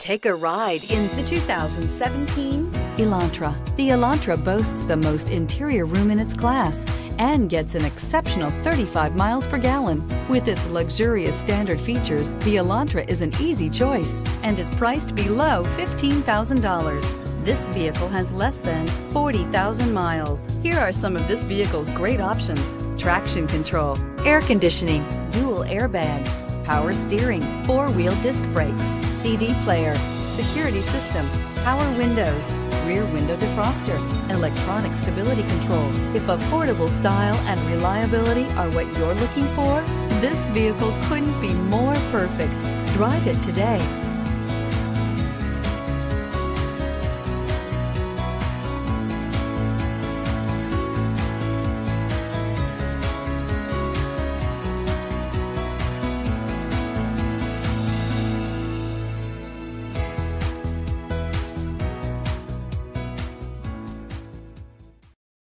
Take a ride in the 2017 Elantra. The Elantra boasts the most interior room in its class and gets an exceptional 35 miles per gallon. With its luxurious standard features, the Elantra is an easy choice and is priced below $15,000. This vehicle has less than 40,000 miles. Here are some of this vehicle's great options: traction control, air conditioning, dual airbags, power steering, four-wheel disc brakes, CD player, security system, power windows, rear window defroster, electronic stability control. If affordable style and reliability are what you're looking for, this vehicle couldn't be more perfect. Drive it today.